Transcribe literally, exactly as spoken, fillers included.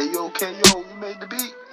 Hey yo, K O, you made the beat.